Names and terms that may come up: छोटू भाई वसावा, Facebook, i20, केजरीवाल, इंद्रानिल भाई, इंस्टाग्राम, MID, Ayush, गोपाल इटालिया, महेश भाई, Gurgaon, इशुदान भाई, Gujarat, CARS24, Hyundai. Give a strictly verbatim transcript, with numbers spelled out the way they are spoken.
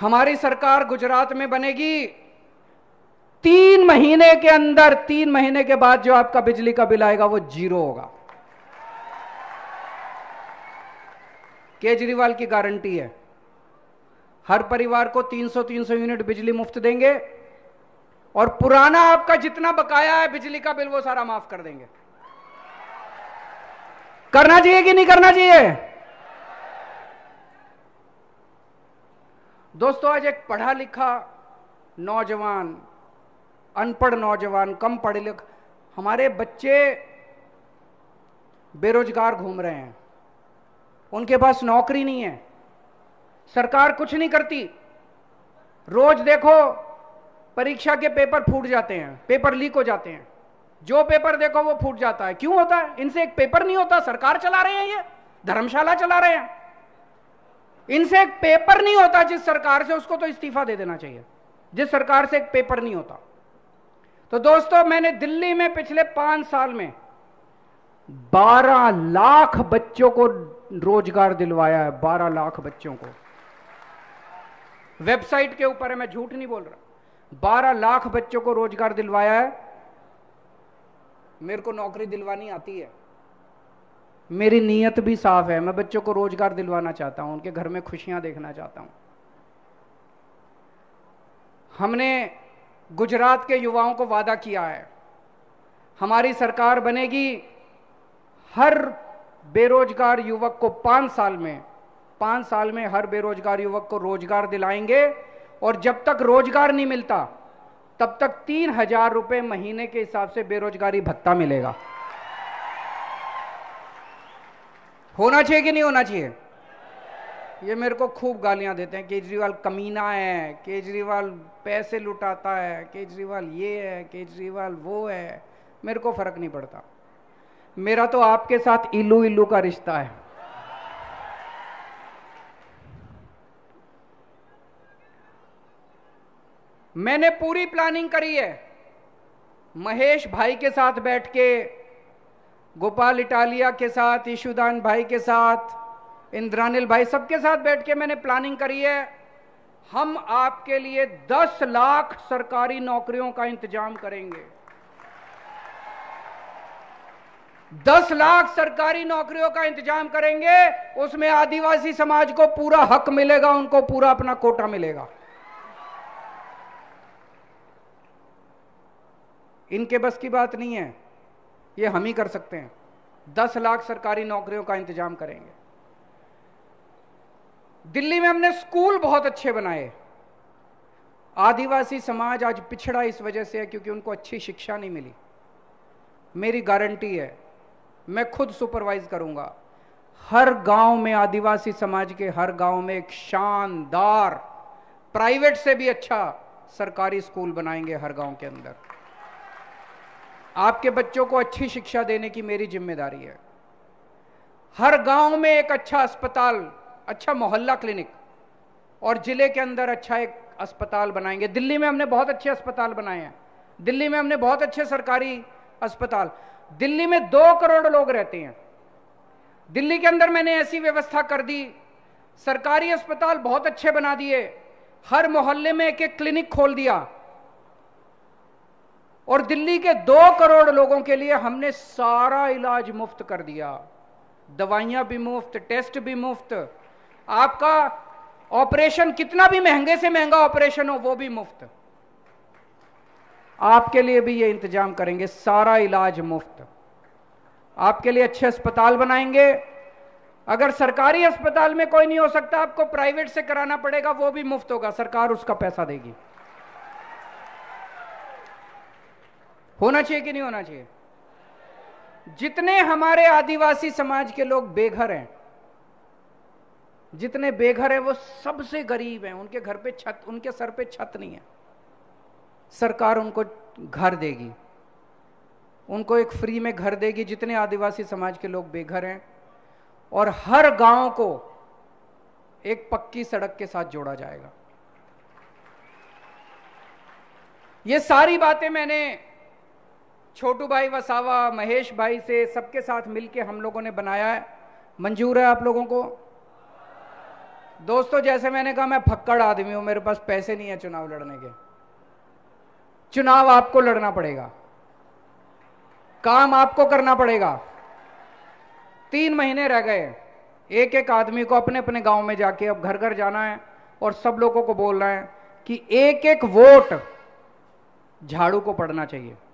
हमारी सरकार गुजरात में बनेगी। तीन महीने के अंदर, तीन महीने के बाद जो आपका बिजली का बिल आएगा वो जीरो होगा। केजरीवाल की गारंटी है। हर परिवार को तीन सौ तीन सौ यूनिट बिजली मुफ्त देंगे और पुराना आपका जितना बकाया है बिजली का बिल वो सारा माफ कर देंगे। करना चाहिए कि नहीं करना चाहिए? दोस्तों, आज एक पढ़ा लिखा नौजवान, अनपढ़ नौजवान, कम पढ़े लिखे हमारे बच्चे बेरोजगार घूम रहे हैं। उनके पास नौकरी नहीं है, सरकार कुछ नहीं करती। रोज देखो परीक्षा के पेपर फूट जाते हैं, पेपर लीक हो जाते हैं। जो पेपर देखो वो फूट जाता है। क्यों होता है? इनसे एक पेपर नहीं होता, सरकार चला रहे हैं, ये धर्मशाला चला रहे हैं। इनसे एक पेपर नहीं होता जिस सरकार से, उसको तो इस्तीफा दे देना चाहिए। जिस सरकार से एक पेपर नहीं होता। तो दोस्तों, मैंने दिल्ली में पिछले पांच साल में बारह लाख बच्चों को रोजगार दिलवाया है। बारह लाख बच्चों को, वेबसाइट के ऊपर है, मैं झूठ नहीं बोल रहा। बारह लाख बच्चों को रोजगार दिलवाया है। मेरे को नौकरी दिलवानी आती है, मेरी नीयत भी साफ है, मैं बच्चों को रोजगार दिलवाना चाहता हूं, उनके घर में खुशियां देखना चाहता हूं। हमने गुजरात के युवाओं को वादा किया है, हमारी सरकार बनेगी, हर बेरोजगार युवक को पांच साल में पांच साल में हर बेरोजगार युवक को रोजगार दिलाएंगे। और जब तक रोजगार नहीं मिलता तब तक तीन हजार रुपये महीने के हिसाब से बेरोजगारी भत्ता मिलेगा। होना चाहिए कि नहीं होना चाहिए? ये मेरे को खूब गालियां देते हैं, केजरीवाल कमीना है, केजरीवाल पैसे लुटाता है, केजरीवाल ये है, केजरीवाल वो है। मेरे को फर्क नहीं पड़ता। मेरा तो आपके साथ इल्लू इल्लू का रिश्ता है। मैंने पूरी प्लानिंग करी है। महेश भाई के साथ बैठ के, गोपाल इटालिया के साथ, इशुदान भाई के साथ, इंद्रानिल भाई, सबके साथ बैठ के मैंने प्लानिंग करी है। हम आपके लिए दस लाख सरकारी नौकरियों का इंतजाम करेंगे। दस लाख सरकारी नौकरियों का इंतजाम करेंगे। उसमें आदिवासी समाज को पूरा हक मिलेगा, उनको पूरा अपना कोटा मिलेगा। इनके बस की बात नहीं है, ये हम ही कर सकते हैं। दस लाख सरकारी नौकरियों का इंतजाम करेंगे। दिल्ली में हमने स्कूल बहुत अच्छे बनाए। आदिवासी समाज आज पिछड़ा इस वजह से है क्योंकि उनको अच्छी शिक्षा नहीं मिली। मेरी गारंटी है, मैं खुद सुपरवाइज करूंगा। हर गांव में, आदिवासी समाज के हर गांव में एक शानदार, प्राइवेट से भी अच्छा सरकारी स्कूल बनाएंगे हर गांव के अंदर। आपके बच्चों को अच्छी शिक्षा देने की मेरी जिम्मेदारी है। हर गांव में एक अच्छा अस्पताल, अच्छा मोहल्ला क्लिनिक, और जिले के अंदर अच्छा एक अस्पताल बनाएंगे। दिल्ली में हमने बहुत अच्छे अस्पताल बनाए हैं। दिल्ली में हमने बहुत अच्छे सरकारी अस्पताल, दिल्ली में दो करोड़ लोग रहते हैं। दिल्ली के अंदर मैंने ऐसी व्यवस्था कर दी, सरकारी अस्पताल बहुत अच्छे बना दिए, हर मोहल्ले में एक एक क्लिनिक खोल दिया। और दिल्ली के दो करोड़ लोगों के लिए हमने सारा इलाज मुफ्त कर दिया। दवाइयां भी मुफ्त, टेस्ट भी मुफ्त, आपका ऑपरेशन कितना भी महंगे से महंगा ऑपरेशन हो वो भी मुफ्त। आपके लिए भी ये इंतजाम करेंगे, सारा इलाज मुफ्त। आपके लिए अच्छे अस्पताल बनाएंगे। अगर सरकारी अस्पताल में कोई नहीं हो सकता, आपको प्राइवेट से कराना पड़ेगा, वो भी मुफ्त होगा, सरकार उसका पैसा देगी। होना चाहिए कि नहीं होना चाहिए? जितने हमारे आदिवासी समाज के लोग बेघर हैं, जितने बेघर हैं वो सबसे गरीब हैं। उनके घर पे छत, उनके सर पे छत नहीं है। सरकार उनको घर देगी, उनको एक फ्री में घर देगी, जितने आदिवासी समाज के लोग बेघर हैं। और हर गांव को एक पक्की सड़क के साथ जोड़ा जाएगा। ये सारी बातें मैंने छोटू भाई वसावा, महेश भाई से, सबके साथ मिलके हम लोगों ने बनाया है। मंजूर है आप लोगों को? दोस्तों जैसे मैंने कहा मैं फक्कड़ आदमी हूं, मेरे पास पैसे नहीं है चुनाव लड़ने के। चुनाव आपको लड़ना पड़ेगा, काम आपको करना पड़ेगा। तीन महीने रह गए, एक एक आदमी को अपने अपने गांव में जाके अब घर घर जाना है और सब लोगों को बोलना है कि एक एक वोट झाड़ू को पड़ना चाहिए।